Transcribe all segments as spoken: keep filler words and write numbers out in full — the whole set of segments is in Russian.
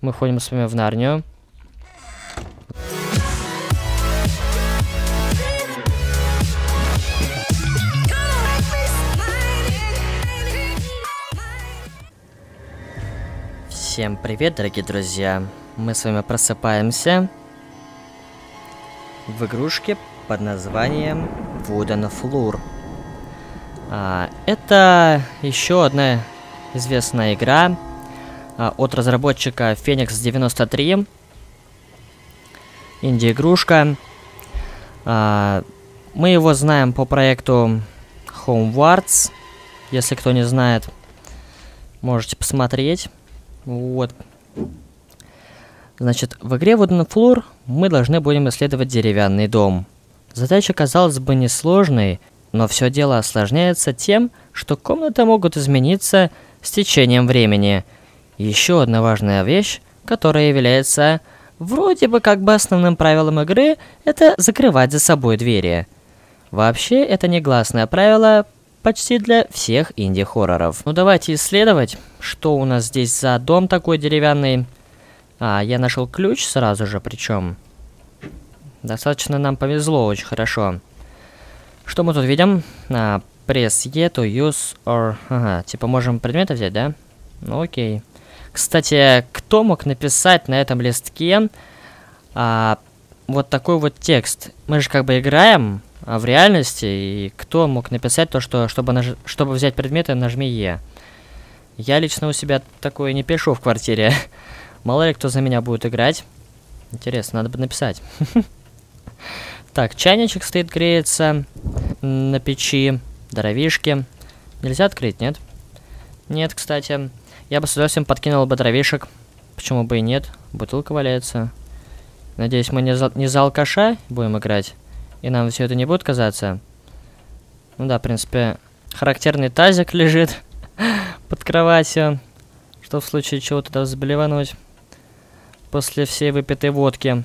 Мы ходим с вами в Нарнию. Всем привет, дорогие друзья. Мы с вами просыпаемся в игрушке под названием Wooden Floor. А, это еще одна известная игра а, от разработчика Phoenix девяносто три. Инди-игрушка. А, мы его знаем по проекту Homewards. Если кто не знает, можете посмотреть. Вот. Значит, в игре Wooden Floor мы должны будем исследовать деревянный дом. Задача, казалось бы, несложной, но все дело осложняется тем, что комнаты могут измениться с течением времени. Еще одна важная вещь, которая является вроде бы как бы основным правилом игры, это закрывать за собой двери. Вообще, это негласное правило почти для всех инди-хорроров. Ну давайте исследовать, что у нас здесь за дом такой деревянный. А, я нашел ключ сразу же, причем. Достаточно нам повезло, очень хорошо. Что мы тут видим? А, press E to use or... Ага, типа можем предметы взять, да? Ну окей. Кстати, кто мог написать на этом листке а, вот такой вот текст? Мы же как бы играем а в реальности, и кто мог написать то, что чтобы, наж... чтобы взять предметы, нажми Е. Я лично у себя такое не пишу в квартире. Мало ли кто за меня будет играть. Интересно, надо бы написать. Так, чайничек стоит, греется на печи, дровишки. Нельзя открыть, нет? Нет, кстати. Я бы с удовольствием подкинул бы дровишек. Почему бы и нет? Бутылка валяется. Надеюсь, мы не за, не за алкаша будем играть. И нам все это не будет казаться. Ну да, в принципе, характерный тазик лежит под кроватью. Что в случае чего туда заболевануть после всей выпитой водки.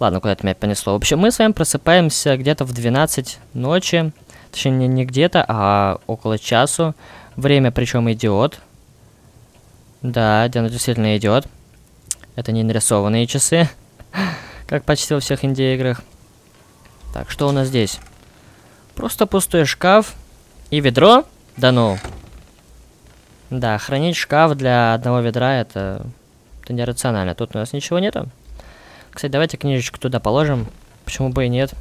Ладно, куда-то меня понесло. В общем, мы с вами просыпаемся где-то в двенадцать ночи. Точнее, не, не где-то, а около часу. Время причем идет. Да, оно действительно идет. Это не нарисованные часы, как почти во всех инди-играх. Так, что у нас здесь? Просто пустой шкаф и ведро? Да ну. Да, хранить шкаф для одного ведра это, это нерационально. Тут у нас ничего нету. Кстати, давайте книжечку туда положим. Почему бы и нет?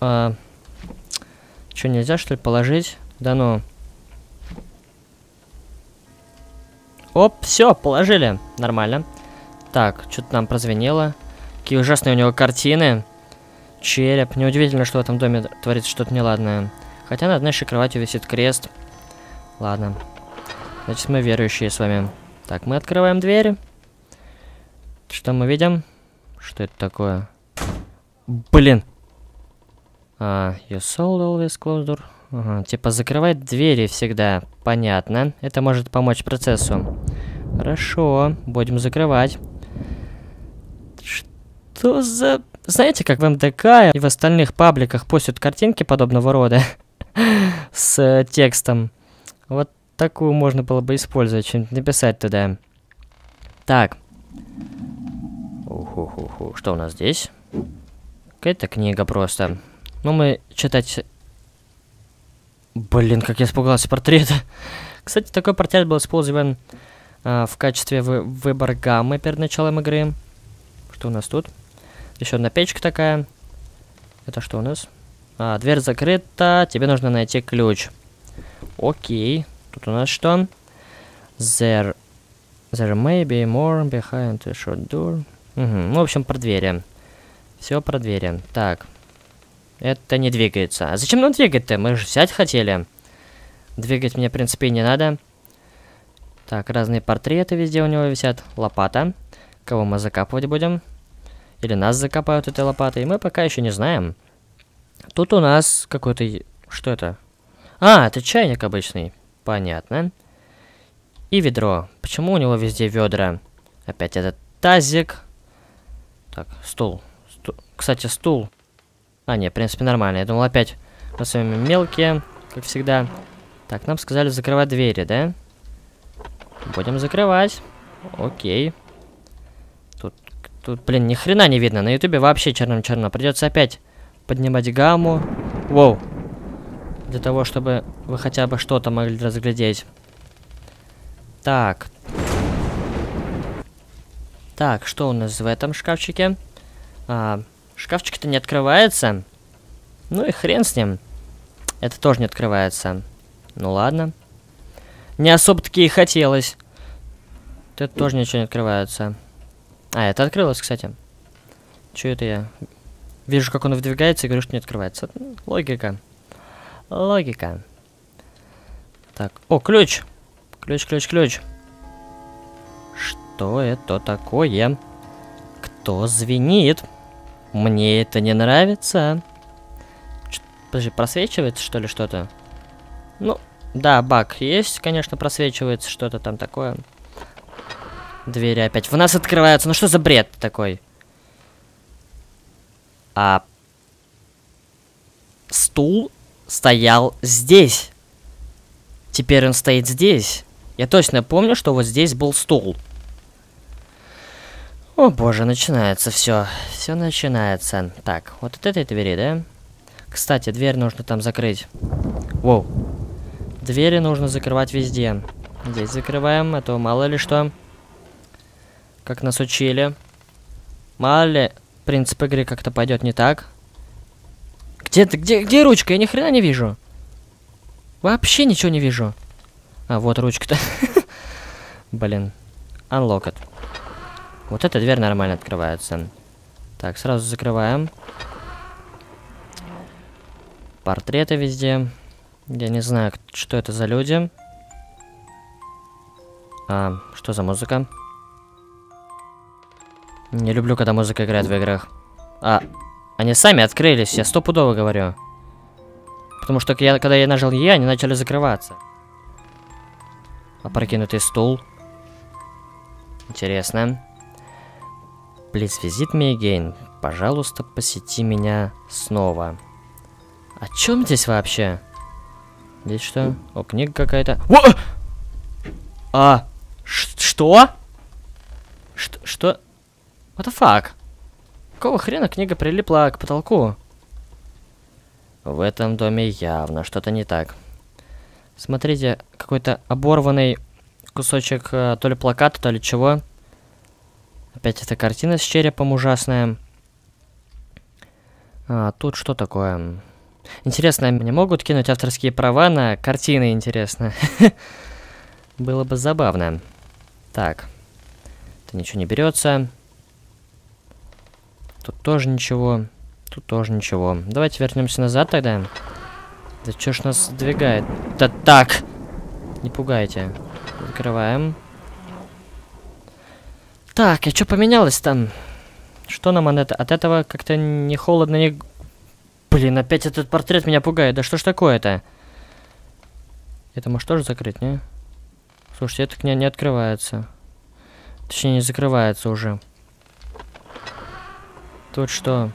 А, что, нельзя что ли положить? Да ну. Оп, все, положили. Нормально. Так, что-то нам прозвенело. Какие ужасные у него картины. Череп. Неудивительно, что в этом доме творится что-то неладное. Хотя над нашей кроватью висит крест. Ладно. Значит, мы верующие с вами. Так, мы открываем дверь. Что мы видим? Что это такое? Блин. А, you sold always closed door. Ага, типа закрывать двери всегда. Понятно. Это может помочь процессу. Хорошо. Будем закрывать. Что за... Знаете, как в эм дэ ка и в остальных пабликах постят картинки подобного рода? С э, текстом. Вот такую можно было бы использовать, что-нибудь написать туда. Так. Уху-ху-ху. Что у нас здесь? Какая-то книга просто. Ну, мы читать... Блин, как я испугался портрета. Кстати, такой портрет был использован а, в качестве вы выбора гаммы перед началом игры. Что у нас тут? Еще одна печка такая. Это что у нас? А, дверь закрыта. Тебе нужно найти ключ. Окей. Тут у нас что? There, there may be more behind the short door. Угу. Ну, в общем, про двери. Все про двери. Так. Это не двигается. А зачем нам двигать-то? Мы же взять хотели. Двигать мне, в принципе, не надо. Так, разные портреты везде у него висят. Лопата. Кого мы закапывать будем? Или нас закопают этой лопатой, мы пока еще не знаем. Тут у нас какой-то... Что это? А, это чайник обычный. Понятно. И ведро. Почему у него везде ведра? Опять этот тазик. Так, стул. Сту... Кстати, стул. А, нет, в принципе, нормально. Я думал, опять мы с вами мелкие, как всегда. Так, нам сказали закрывать двери, да? Будем закрывать. Окей. Тут, тут, блин, ни хрена не видно. На ютубе вообще черным-черно. Придется опять поднимать гамму. Воу. Для того, чтобы вы хотя бы что-то могли разглядеть. Так. Так, что у нас в этом шкафчике? А, шкафчик-то не открывается. Ну и хрен с ним. Это тоже не открывается. Ну ладно. Не особо-таки и хотелось. Тут тоже ничего не открывается. А, это открылось, кстати. Че это я? Вижу, как он выдвигается и говорю, что не открывается. Логика. Логика. Так. О, ключ. Ключ, ключ, ключ. Что это такое? Кто звенит? Мне это не нравится. Подожди, просвечивается, что ли, что-то? Ну, да, баг есть, конечно, просвечивается что-то там такое. Двери опять в нас открываются. Ну что за бред такой? А... Стул стоял здесь. Теперь он стоит здесь. Я точно помню, что вот здесь был стул. О боже, начинается все. Все начинается. Так, вот от этой двери, да? Кстати, дверь нужно там закрыть. Воу. Двери нужно закрывать везде. Здесь закрываем, а то мало ли что. Как нас учили. Мало ли, принцип игры как-то пойдет не так. Где ты? Где, где ручка? Я ни хрена не вижу. Вообще ничего не вижу. А, вот ручка-то. Блин. Unlocked. Вот эта дверь нормально открывается. Так, сразу закрываем. Портреты везде. Я не знаю, что это за люди. А, что за музыка? Не люблю, когда музыка играет в играх. А, они сами открылись, я стопудово говорю. Потому что я, когда я нажал Е, они начали закрываться. Опрокинутый стул. Интересно. Please visit me again. Пожалуйста, посети меня снова. О чем здесь вообще? Здесь что? О, книга какая-то. О! А! Что? Что? Что? What the fuck? Какого хрена книга прилипла к потолку? В этом доме явно что-то не так. Смотрите, какой-то оборванный кусочек то ли плаката, то ли чего. Опять эта картина с черепом ужасная. А, тут что такое? Интересно, мне могут кинуть авторские права на картины, интересно. Было бы забавно. Так. Это ничего не берется. Тут тоже ничего. Тут тоже ничего. Давайте вернемся назад тогда. Да чё ж нас сдвигает? Да так! Не пугайте. Закрываем. Так, а чё поменялось там? Что нам от, от этого как-то не холодно, не... Блин, опять этот портрет меня пугает. Да что ж такое-то? Это может тоже закрыть, не? Слушайте, это не, не открывается. Точнее, не закрывается уже. Тут что?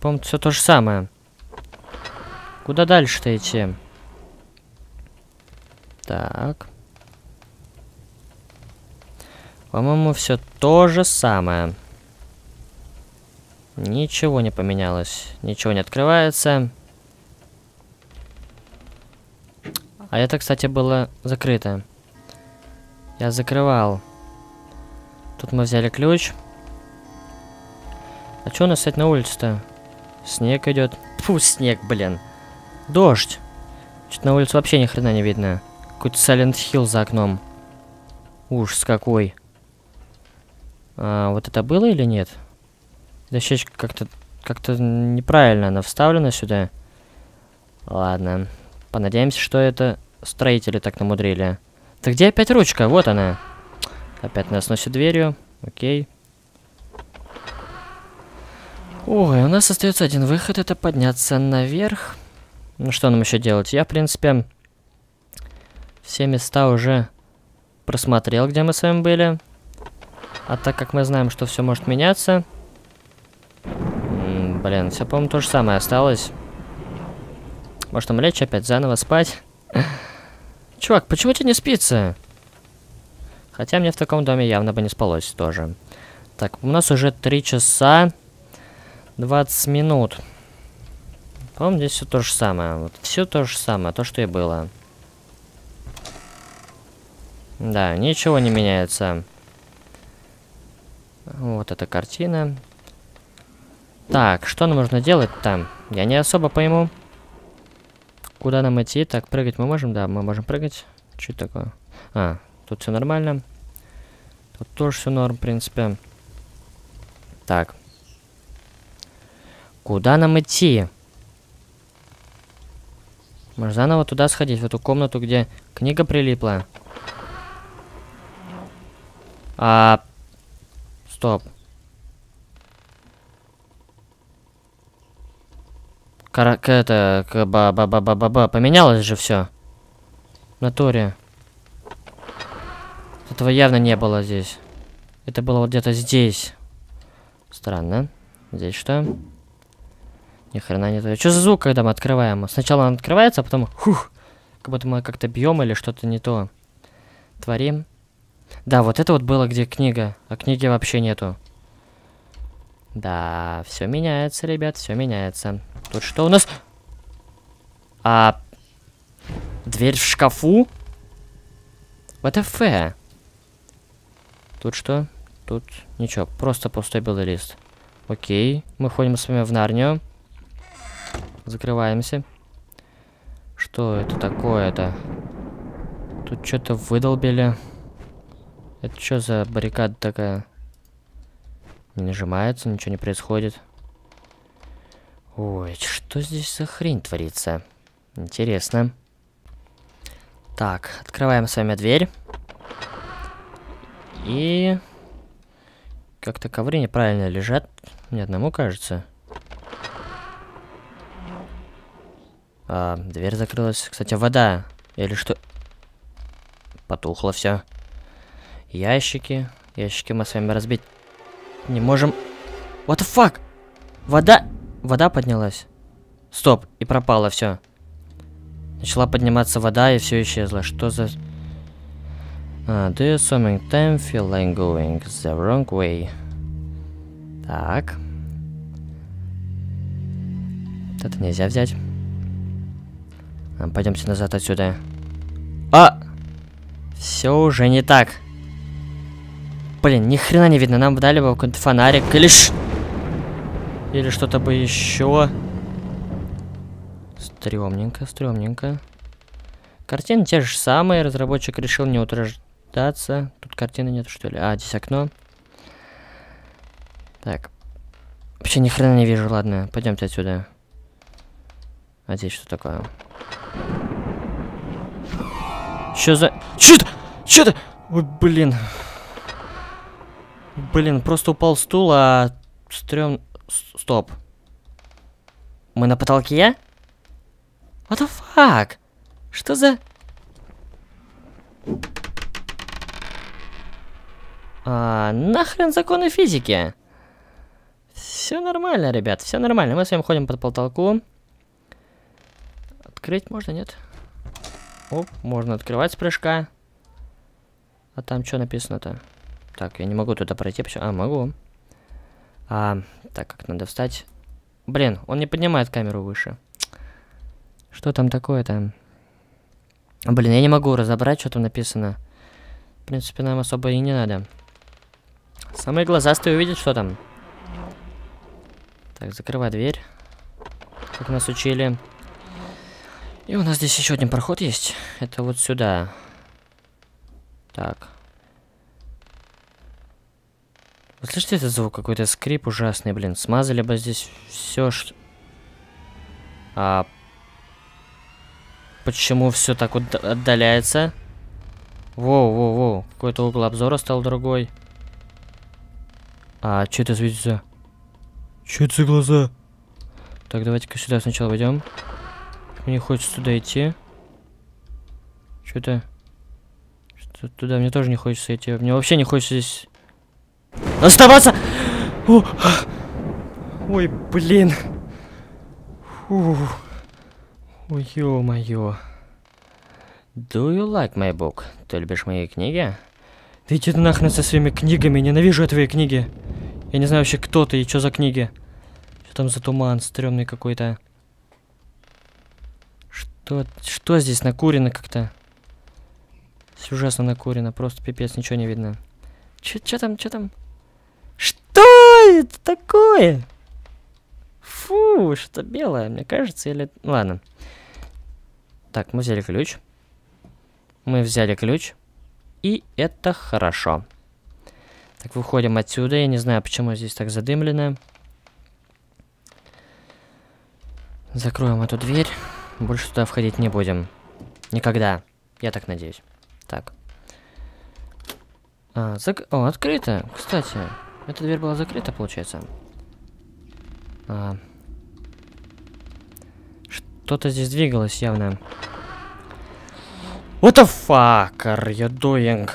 По-моему, все то же самое. Куда дальше-то идти? Так. По-моему, все то же самое. Ничего не поменялось. Ничего не открывается. А это, кстати, было закрыто. Я закрывал. Тут мы взяли ключ. А что у нас, кстати, на улице-то? Снег идет. Фу, снег, блин. Дождь. Что-то на улице вообще ни хрена не видно. Какой-то Silent Hill за окном. Ужас какой. А, вот это было или нет? Дощечка как-то как-то неправильно она вставлена сюда. Ладно. Понадеемся, что это строители так намудрили. Да где опять ручка? Вот она. Опять нас носит дверью. Окей. Ой, у нас остается один выход. Это подняться наверх. Ну что нам еще делать? Я, в принципе, все места уже просмотрел, где мы с вами были. А так как мы знаем, что все может меняться... Блин, все, по-моему, то же самое осталось. Может, там лечь опять, заново спать? Чувак, почему тебе не спится? Хотя мне в таком доме явно бы не спалось тоже. Так, у нас уже три часа двадцать минут. По-моему, здесь все то же самое. Вот, все то же самое, то, что и было. Да, ничего не меняется. Вот эта картина. Так, что нам нужно делать там? Я не особо пойму. Куда нам идти? Так, прыгать мы можем? Да, мы можем прыгать. Что это такое? А, тут все нормально. Тут тоже все норм, в принципе. Так. Куда нам идти? Может, заново туда сходить, в эту комнату, где книга прилипла? А... Стоп. Карак, это... Ба-ба-ба-ба-ба-ба. Поменялось же все. В натуре. Этого явно не было здесь. Это было вот где-то здесь. Странно. Здесь что? Ни хрена не то. Что за звук, когда мы открываем? Сначала он открывается, а потом... Хух! Как будто мы как-то бьем или что-то не то творим. Да, вот это вот было, где книга. А книги вообще нету. Да, все меняется, ребят, все меняется. Тут что у нас? А... Дверь в шкафу? вэ тэ эф? Тут что? Тут ничего, просто пустой белый лист. Окей, мы ходим с вами в Нарнию. Закрываемся. Что это такое-то? Тут что-то выдолбили. Это что за баррикада такая? Не нажимается, ничего не происходит. Ой, что здесь за хрень творится? Интересно. Так, открываем с вами дверь. И... Как-то ковры неправильно лежат. Мне одному кажется. А, дверь закрылась. Кстати, вода. Или что? Потухло все. Ящики. Ящики мы с вами разбить не можем. What the fuck? Вода. Вода поднялась. Стоп. И пропало все. Начала подниматься вода, и все исчезло. Что за... Uh, do you sometimes feel like going the wrong way? Так. Вот это нельзя взять. А, пойдемте назад отсюда. А! Все уже не так. Блин, ни хрена не видно. Нам дали бы какой-то фонарик или ш... Или что-то бы еще. Стрёмненько, стрёмненько. Картины те же самые. Разработчик решил не утверждаться. Тут картины нет, что ли? А, здесь окно. Так. Вообще ни хрена не вижу, ладно. Пойдемте отсюда. А здесь что такое? Чё за... Чё это? Чё это? Ой, блин. Блин, просто упал стул, а... Стрём... Стоп. Мы на потолке? What the fuck? Что за... А, нахрен законы физики? Все нормально, ребят, все нормально. Мы с вами ходим под потолку. Открыть можно, нет? Оп, можно открывать с прыжка. А там что написано-то? Так, я не могу туда пройти. Почему? А, могу. А, так, как надо встать. Блин, он не поднимает камеру выше. Что там такое-то? Блин, я не могу разобрать, что там написано. В принципе, нам особо и не надо. Самые глазастые увидят, что там. Так, закрывай дверь. Как нас учили. И у нас здесь еще один проход есть. Это вот сюда. Так. Вы слышите этот звук? Какой-то скрип ужасный, блин. Смазали бы здесь все, что... А... Почему все так вот отдаляется? Воу-воу-воу. Какой-то угол обзора стал другой. А, что это светится? Что это за глаза? Так, давайте-ка сюда сначала пойдем. Мне хочется туда идти. Что-то... Что-то туда мне тоже не хочется идти. Мне вообще не хочется здесь... Оставаться! О! Ой, блин. Фу. Ой, ё-моё. Do you like my book? Ты любишь мои книги? Ты иди нахрен со своими книгами. Ненавижу я твои книги. Я не знаю вообще, кто ты и что за книги. Что там за туман стрёмный какой-то. Что, что здесь накурено как-то? Все ужасно накурено. Просто пипец, ничего не видно. Че, че там, че там? Что это такое? Фу, что-то белое, мне кажется, или... Ладно. Так, мы взяли ключ. Мы взяли ключ. И это хорошо. Так, выходим отсюда. Я не знаю, почему здесь так задымлено. Закроем эту дверь. Больше туда входить не будем. Никогда. Я так надеюсь. Так. А, зак... О, открыто. Кстати, эта дверь была закрыта, получается. А... Что-то здесь двигалось явно. What the fuck are you doing?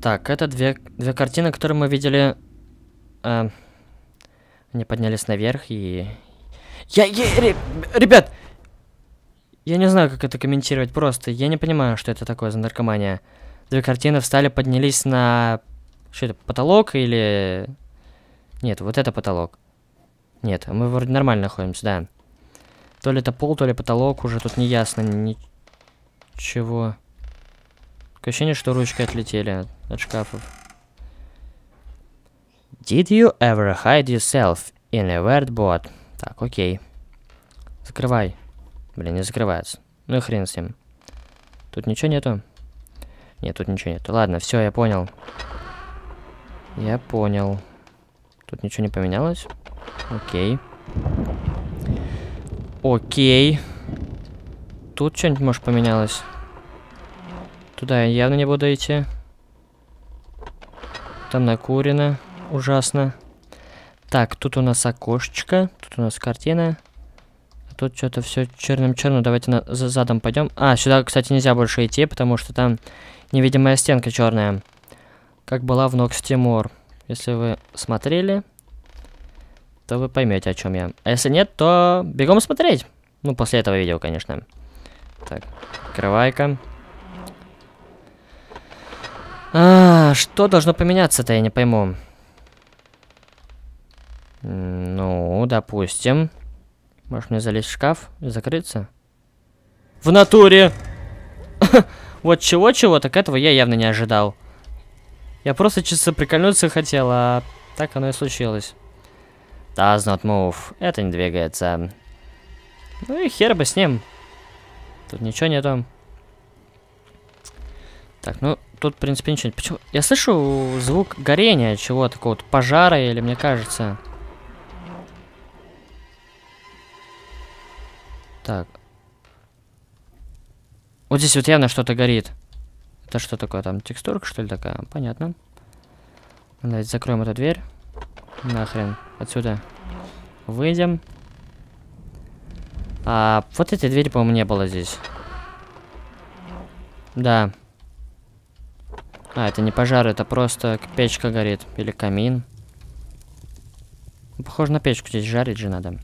Так, это две, две картины, которые мы видели. А... Они поднялись наверх и... Я... я... Ребят! Я не знаю, как это комментировать просто. Я не понимаю, что это такое за наркомания. Две картины встали, поднялись на... Что это, потолок или... Нет, вот это потолок. Нет, мы вроде нормально находимся, да. То ли это пол, то ли потолок, уже тут не ясно ничего. Такое ощущение, что ручки отлетели от шкафов. Did you ever hide yourself in a weird boat? Так, окей. Закрывай. Блин, не закрывается. Ну и хрен с ним. Тут ничего нету? Нет, тут ничего нету. Ладно, все, я понял. Я понял. Тут ничего не поменялось? Окей. Окей. Тут что-нибудь, может, поменялось? Туда я явно не буду идти. Там накурено. Ужасно. Так, тут у нас окошечко. Тут у нас картина. Тут что-то все черным-черным. Давайте на... за задом пойдем. А, сюда, кстати, нельзя больше идти, потому что там невидимая стенка черная. Как была в Нокс Тимур. Если вы смотрели, то вы поймете, о чем я. А если нет, то бегом смотреть. Ну, после этого видео, конечно. Так, открывай-ка. А, что должно поменяться-то, я не пойму. Ну, допустим... Может мне залезть в шкаф и закрыться? В натуре! Вот чего-чего, так этого я явно не ожидал. Я просто чисто прикольнуться хотел, а так оно и случилось. Does not move. Это не двигается. Ну и хер бы с ним. Тут ничего нету. Так, ну тут в принципе ничего нет. Почему? Я слышу звук горения чего-то, какого-то пожара или мне кажется... Так. Вот здесь вот явно что-то горит. Это что такое там? Текстурка, что ли, такая? Понятно. Давайте закроем эту дверь. Нахрен. Отсюда. Выйдем. А, вот этой двери, по-моему, не было здесь. Да. А, это не пожар, это просто печка горит. Или камин. Похоже на печку, здесь жарить же надо.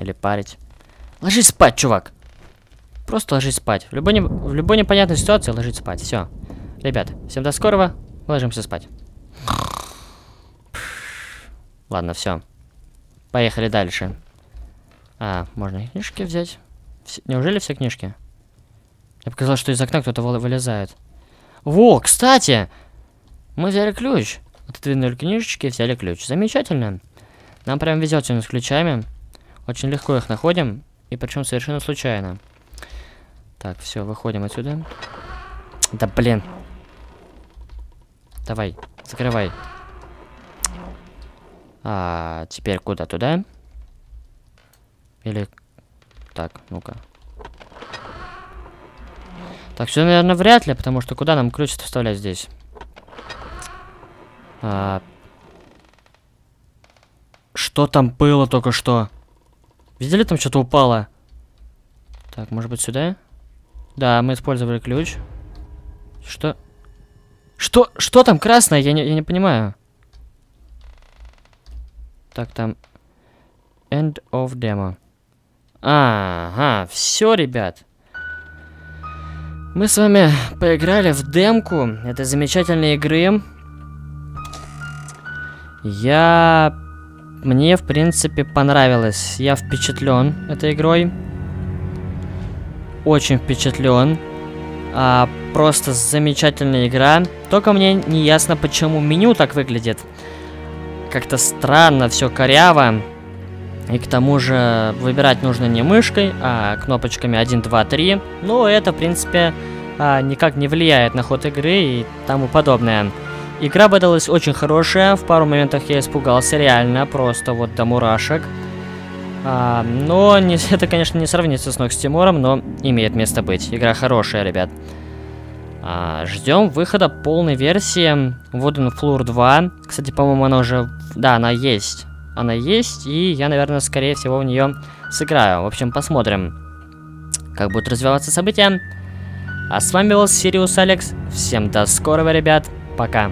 Или парить. Ложись спать, чувак. Просто ложись спать. В любой, не... в любой непонятной ситуации ложись спать. Все. Ребят, всем до скорого. Ложимся спать. Ладно, все. Поехали дальше. А, можно книжки взять. Все... Неужели все книжки? Я показал, что из окна кто-то вылезает. Во, кстати! Мы взяли ключ. Отодвинули книжечки, взяли ключ. Замечательно. Нам прям везет сегодня с ключами. Очень легко их находим. И причем совершенно случайно. Так, все, выходим отсюда. Да блин. Давай, закрывай. А, теперь куда? Туда? Или... Так, ну-ка. Так, все, наверное, вряд ли, потому что куда нам ключ вставлять здесь? А... Что там было только что? Видели, там что-то упало? Так, может быть, сюда? Да, мы использовали ключ. Что? Что? Что там красное? Я не, я не понимаю. Так, там... End of demo. Ага, все, ребят. Мы с вами поиграли в демку этой замечательной игры. Я... Мне, в принципе, понравилось. Я впечатлен этой игрой. Очень впечатлен. А, просто замечательная игра. Только мне не ясно, почему меню так выглядит. Как-то странно, все коряво. И к тому же выбирать нужно не мышкой, а кнопочками один, два, три. Но это, в принципе, никак не влияет на ход игры и тому подобное. Игра выдалась очень хорошая. В пару моментах я испугался реально, просто вот до мурашек. А, но не, это, конечно, не сравнится с Нокс Тимуром, но имеет место быть. Игра хорошая, ребят. А, ждем выхода полной версии Wooden Floor два. Кстати, по-моему, она уже... Да, она есть. Она есть, и я, наверное, скорее всего, в нее сыграю. В общем, посмотрим, как будут развиваться события. А с вами был Сириус Алекс. Всем до скорого, ребят. Пока.